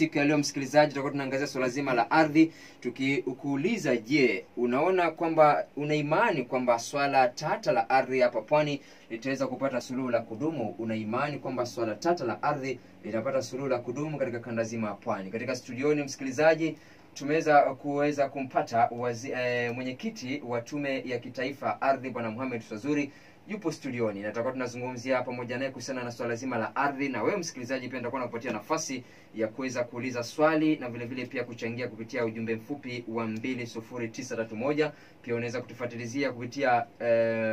siku ya leo msikilizaji tutakuwa tunaangazia swala zima la ardhi, tukikuuliza je, unaona kwamba una imani kwamba swala tata la ardhi hapa pwani litaweza kupata suluhu la kudumu? Una imani kwamba swala tata la ardhi litapata suluhu la kudumu katika kanda zima ya pwani? Katika studioni msikilizaji tumeweza kuweza kumpata mwenyekiti wa tume ya kitaifa ardhi bwana Muhammad Swazuri yupo studioni, na tutakuwa tunazungumzia pamoja naye kuhusiana na swala zima la ardhi. Na wewe msikilizaji pia nitakuwa nakupatia nafasi ya kuweza kuuliza swali na vile vile pia kuchangia kupitia ujumbe mfupi wa 20931. Pia unaweza kutufuatilizia kupitia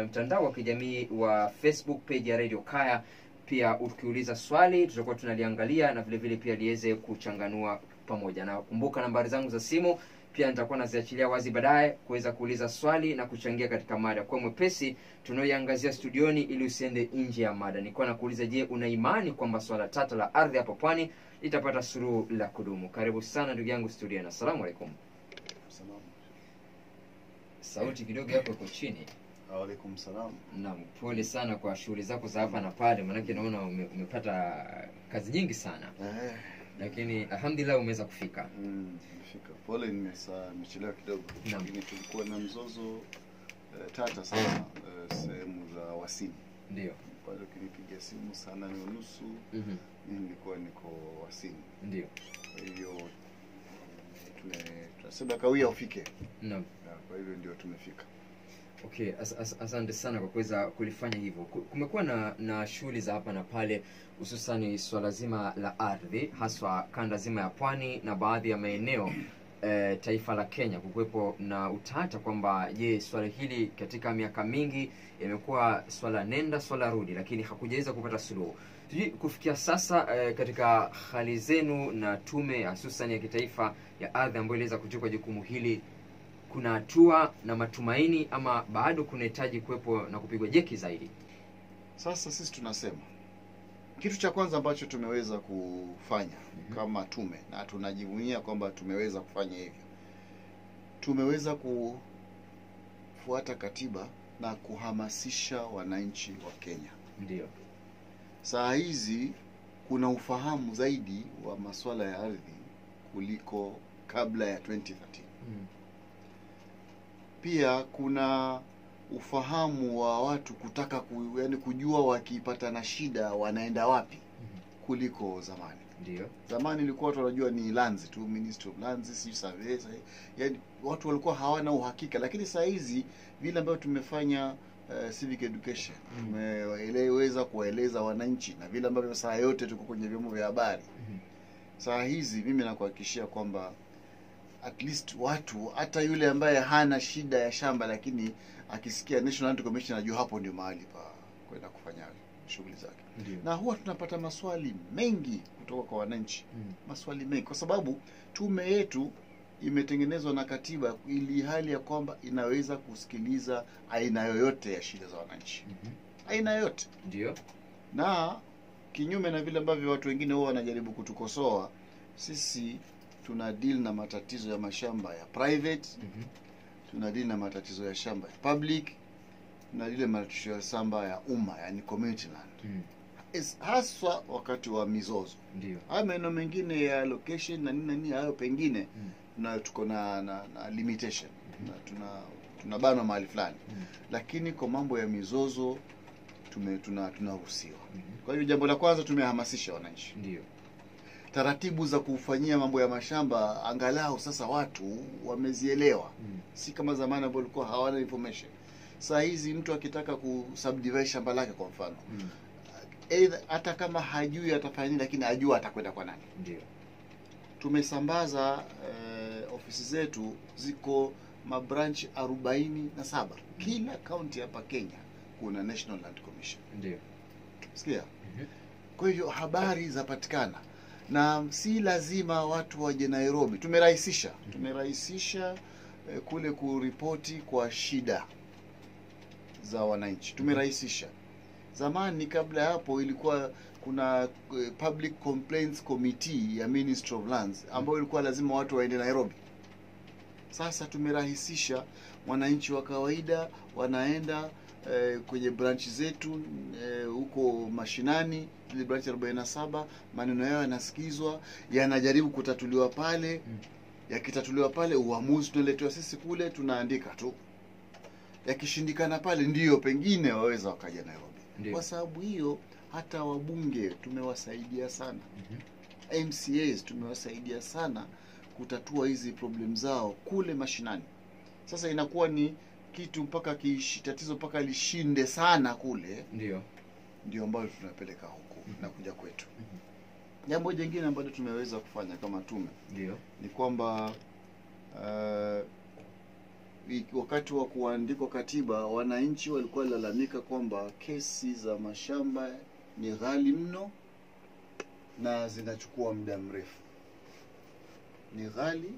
mtandao wa kijamii wa Facebook page ya Radio Kaya. Pia ukiuliza swali tutakuwa tunaliangalia na vile vile pia liweze kuchanganua pamoja. Na kumbuka nambari zangu za simu pia nitakuwa naziachilia wazi baadaye kuweza kuuliza swali na kuchangia katika mada kwa mwepesi tunayoangazia studioni ili usiende nje ya mada. Nilikuwa nakuuliza je, una imani kwamba swala tata la ardhi hapa pwani itapata suluhu la kudumu? Karibu sana ndugu yangu studioni. Asalamu alaykum. Asalamu. Sauti kidogo yako iko chini. Wa alaykum salam. Naam, pole sana kwa shughuli zako za hapa na pale, maana yake naona umepata kazi nyingi sana. Lakini alhamdulillah umeweza kufika. Fika. Pole nimechelewa kidogo. Lakini tulikuwa na mzozo tata sana sehemu za Wasini. Ndio. Pale ukinipigia simu sana ni unusu. Nilikuwa niko Wasini. Ndio. Kwa hivyo tunasema kawia ufike. Naam. Kwa hivyo ndio tumefika. Okay, asante sana kwa kuweza kulifanya hivyo. Kumekuwa na shughuli za hapa na pale hususan swala zima la ardhi haswa kanda zima ya pwani na baadhi ya maeneo taifa la Kenya, kukuwepo na utata kwamba je, swala hili katika miaka mingi imekuwa swala nenda swala rudi lakini hakujaweza kupata suluhu. Kufikia sasa katika hali zenu na tume hususan ya kitaifa ya ardhi ambayo iliweza kuchukua jukumu hili, kuna hatua na matumaini ama bado kunahitaji kuwepo na kupigwa jeki zaidi? Sasa sisi tunasema kitu cha kwanza ambacho tumeweza kufanya kama tume, na tunajivunia kwamba tumeweza kufanya hivyo, tumeweza kufuata katiba na kuhamasisha wananchi wa Kenya. Ndio. Saa hizi kuna ufahamu zaidi wa masuala ya ardhi kuliko kabla ya 2013. Pia kuna ufahamu wa watu kutaka yani kujua wakipata na shida wanaenda wapi kuliko zamani. Ndio. Zamani ilikuwa watu wanajua ni lands tu, Ministry of Lands, si survey, yani watu walikuwa hawana uhakika. Lakini saa hizi vile ambavyo tumefanya civic education, tumeweza kueleza wananchi na vile ambavyo saa yote tuko kwenye vyombo vya habari. Saa hizi mimi nakuhakikishia kwamba at least watu hata yule ambaye hana shida ya shamba lakini akisikia National Land Commission anajua hapo ndio mahali pa kwenda kufanya shughuli zake. Na huwa tunapata maswali mengi kutoka kwa wananchi. Maswali mengi kwa sababu tume yetu imetengenezwa na katiba ili hali ya kwamba inaweza kusikiliza aina yoyote ya shida za wananchi. Aina yote. Ndio. Na kinyume na vile ambavyo watu wengine huwa wanajaribu kutukosoa, sisi tuna deal na matatizo ya mashamba ya private, tuna deal na matatizo ya shamba ya public, na ile matatizo ya shamba ya umma yani community land. Haswa wakati wa mizozo. Ndio. Haya maeneo mengine ya location na nini hayo pengine na tuko na limitation. Na tunabana mahali fulani. Lakini kwa mambo ya mizozo tunaruhusiwa. Kwa hiyo jambo la kwanza tumehamasisha wananchi. Ndio. Taratibu za kufanyia mambo ya mashamba angalau sasa watu wamezielewa. Si kama zamani ambapo walikuwa hawana information. Saa hizi mtu akitaka kusubdivide shamba lake kwa mfano, either hata kama hajui atafanya nini lakini ajua atakwenda kwa nani. Ndio. Tumesambaza ofisi zetu ziko mabranch 47. Kila county hapa Kenya kuna National Land Commission. Ndio. Sikia? Kwa hiyo habari zapatikana. Na si lazima watu waje Nairobi. Tumerahisisha. Tumerahisisha kule kuripoti kwa shida za wananchi. Tumerahisisha. Zamani kabla hapo ilikuwa kuna Public Complaints Committee ya Ministry of Lands ambayo ilikuwa lazima watu waende Nairobi. Sasa tumerahisisha, wananchi wa kawaida wanaenda kwenye branch zetu huko mashinani, ile branch 47, maneno yao yanasikizwa, yanajaribu kutatuliwa pale. Yakitatuliwa pale, uamuzi tunaletewa sisi kule, tunaandika tu. Yakishindikana pale, ndiyo pengine waweza wakaja Nairobi. Kwa sababu hiyo hata wabunge tumewasaidia sana. MCAs tumewasaidia sana kutatua hizi problem zao kule mashinani. Sasa inakuwa ni kitu mpaka tatizo mpaka lishinde sana kule. Ndio ambayo tunapeleka huko na kuja kwetu. Jambo jingine ambalo tumeweza kufanya kama tume ni kwamba wakati wa kuandika katiba, wananchi walikuwa lalamika kwamba kesi za mashamba ni ghali mno na zinachukua muda mrefu. Ni ghali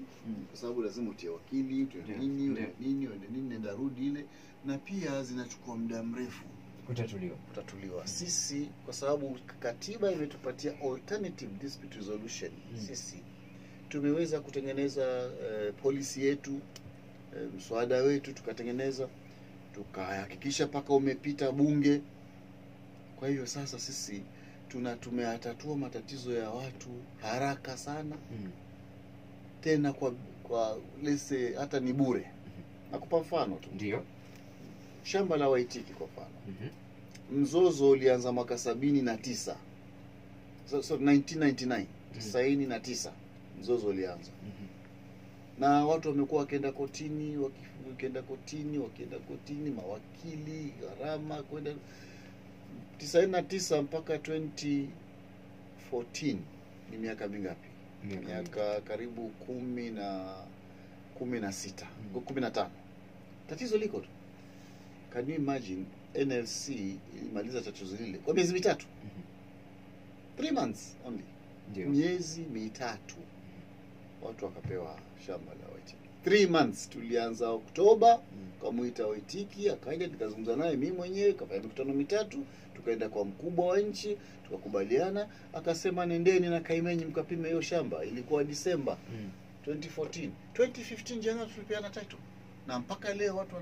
kwa sababu lazima utie wakili, nini ndio rudi ile, na pia zinachukua muda mrefu kutatuliwa. Sisi kwa sababu katiba imetupatia alternative dispute resolution, sisi tumeweza kutengeneza policy yetu, mswada wetu tukatengeneza, tukahakikisha paka umepita bunge. Kwa hiyo sasa sisi tumetatua matatizo ya watu haraka sana. Tena kwa lese hata ni bure. Nakupa mfano tu. Shamba la Waitiki kwa mfano. Mzozo ulianza mwaka 79. So 1999, 99 mzozo ulianza. Na watu wamekuwa wakienda kotini, wakienda kotini, mawakili, gharama kwenda 99 mpaka 2014 ni miaka mingapi? Miaka karibu 16, 15. Tatizo liko tu. Can you imagine NLC ilimaliza tatizo lile kwa miezi mitatu? 3 months only. Miezi mitatu watu wakapewa shamba la Waitiki. 3 months tulianza Oktoba, kamuita Waitiki, akaja nikazungumza naye mimi mwenyewe, kafanya mikutano mitatu, tukaenda kwa mkubwa wa nchi, tukakubaliana, akasema nendeni na Kaimenyi mkapime hiyo shamba. Ilikuwa Disemba 2014. 2015 Januari tulipeana title. Na mpaka leo watu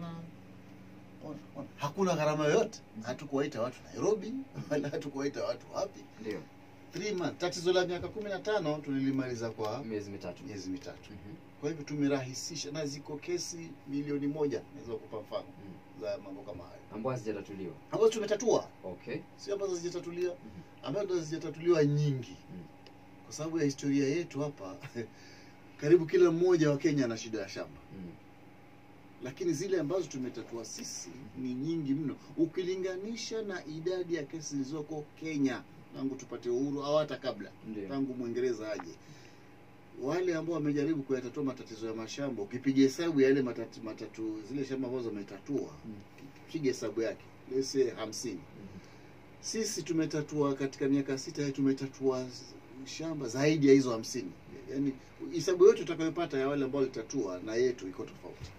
hakuna gharama yoyote. Hatukuwaita watu Nairobi, wala hatukuwaita watu wapi. 3 months. Tatizo la miaka 15 tulilimaliza kwa miezi mitatu. Kwa hivyo tumerahisisha, na ziko kesi milioni 1 naweza kukupa mfano za mambo kama hayo ambazo hazijatatuliwa. Ambazo tumetatua. Sio ambazo hazijatatuliwa, ambazo hazijatatuliwa nyingi. Kwa sababu ya historia yetu hapa karibu kila mmoja wa Kenya ana shida ya shamba. Lakini zile ambazo tumetatua sisi ni nyingi mno ukilinganisha na idadi ya kesi zilizoko Kenya tangu tupate uhuru au hata kabla, tangu Mwingereza aje. Wale ambao wamejaribu kuyatatua matatizo ya mashamba, ukipiga hesabu yale matatu zile shamba ambazo wametatua, piga hesabu yake, lese 50. Sisi tumetatua katika miaka 6 tumetatua shamba zaidi ya hizo 50. Yaani hesabu yote utakayopata ya wale ambao walitatua na yetu iko tofauti.